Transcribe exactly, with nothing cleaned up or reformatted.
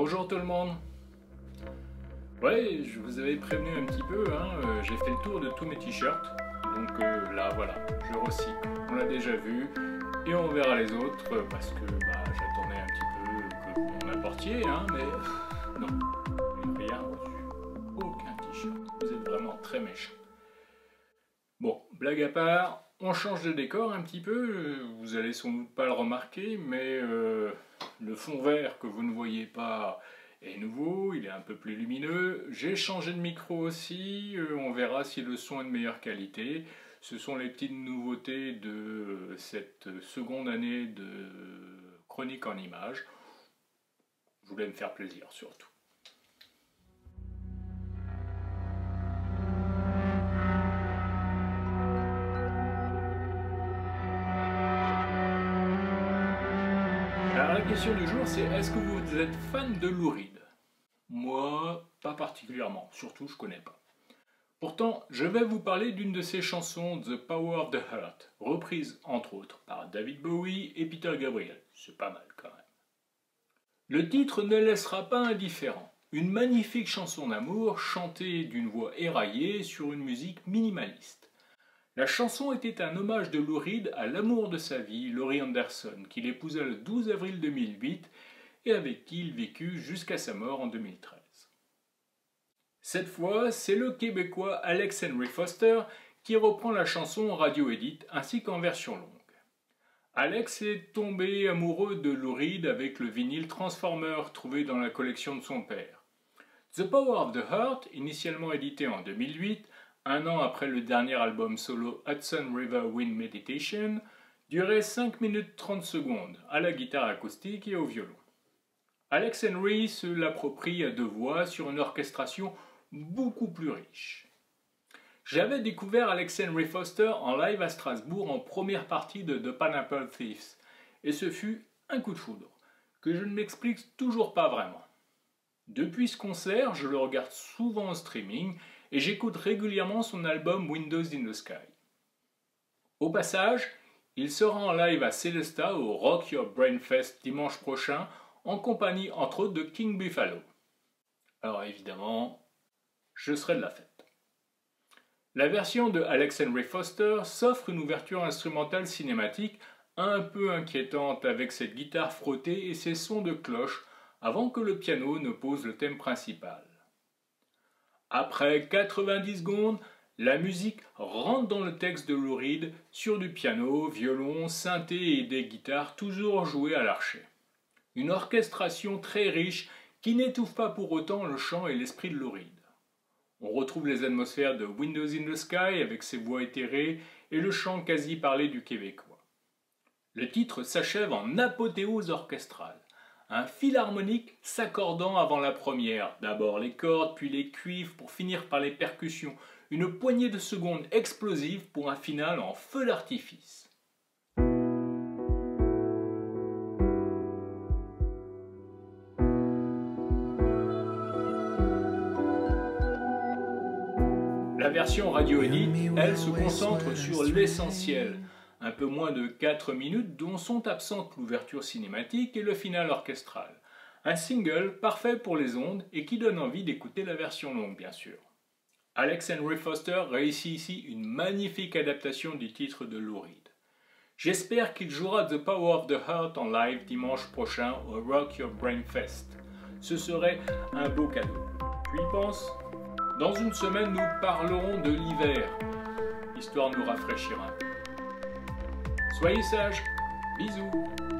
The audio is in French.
Bonjour tout le monde. Ouais, je vous avais prévenu un petit peu, hein, euh, j'ai fait le tour de tous mes t-shirts, donc euh, là voilà, je recycle, on l'a déjà vu, et on verra les autres, euh, parce que bah, j'attendais un petit peu que vous m'apportiez, hein, mais euh, non, je n'ai rien reçu, aucun t-shirt, vous êtes vraiment très méchants. Bon, blague à part, on change de décor un petit peu, vous allez sans doute pas le remarquer, mais euh, le fond vert que vous ne voyez pas est nouveau, il est un peu plus lumineux. J'ai changé de micro aussi, euh, on verra si le son est de meilleure qualité. Ce sont les petites nouveautés de cette seconde année de chronique en images. Je voulais me faire plaisir surtout. Alors la question du jour, c'est est-ce que vous êtes fan de Lou Reed? Moi, pas particulièrement, surtout je connais pas. Pourtant, je vais vous parler d'une de ses chansons, The Power of the Heart, reprise entre autres par David Bowie et Peter Gabriel. C'est pas mal quand même. Le titre ne laissera pas indifférent. Une magnifique chanson d'amour chantée d'une voix éraillée sur une musique minimaliste. La chanson était un hommage de Lou Reed à l'amour de sa vie, Laurie Anderson, qu'il épousa le douze avril deux mille huit et avec qui il vécut jusqu'à sa mort en deux mille treize. Cette fois, c'est le Québécois Alex Henry Foster qui reprend la chanson en radio-édite ainsi qu'en version longue. Alex est tombé amoureux de Lou Reed avec le vinyle Transformer trouvé dans la collection de son père. The Power of the Heart, initialement édité en deux mille huit, un an après le dernier album solo Hudson River Wind Meditation, durait cinq minutes trente secondes à la guitare acoustique et au violon. Alex Henry se l'approprie à deux voix sur une orchestration beaucoup plus riche. J'avais découvert Alex Henry Foster en live à Strasbourg en première partie de The Pineapple Thieves, et ce fut un coup de foudre, que je ne m'explique toujours pas vraiment. Depuis ce concert, je le regarde souvent en streaming et j'écoute régulièrement son album Windows in the Sky. Au passage, il sera en live à Célesta au Rock Your Brain Fest dimanche prochain, en compagnie entre autres de King Buffalo. Alors évidemment, je serai de la fête. La version de Alex Henry Foster s'offre une ouverture instrumentale cinématique un peu inquiétante avec cette guitare frottée et ses sons de cloche avant que le piano ne pose le thème principal. Après quatre-vingt-dix secondes, la musique rentre dans le texte de Lou Reed sur du piano, violon, synthé et des guitares toujours jouées à l'archet. Une orchestration très riche qui n'étouffe pas pour autant le chant et l'esprit de Lou Reed. On retrouve les atmosphères de Windows in the Sky avec ses voix éthérées et le chant quasi parlé du Québécois. Le titre s'achève en apothéose orchestrale. Un fil harmonique s'accordant avant la première, d'abord les cordes, puis les cuivres pour finir par les percussions, une poignée de secondes explosive pour un final en feu d'artifice. La version radio-édite, elle, se concentre sur l'essentiel. Un peu moins de quatre minutes dont sont absentes l'ouverture cinématique et le final orchestral. Un single parfait pour les ondes et qui donne envie d'écouter la version longue bien sûr. Alex Henry Foster réussit ici une magnifique adaptation du titre de Lou Reed. J'espère qu'il jouera The Power of the Heart en live dimanche prochain au Rock Your Brain Fest. Ce serait un beau cadeau. Tu y penses? Dans une semaine nous parlerons de l'hiver, histoire de nous rafraîchir un peu. Soyez sages, bisous.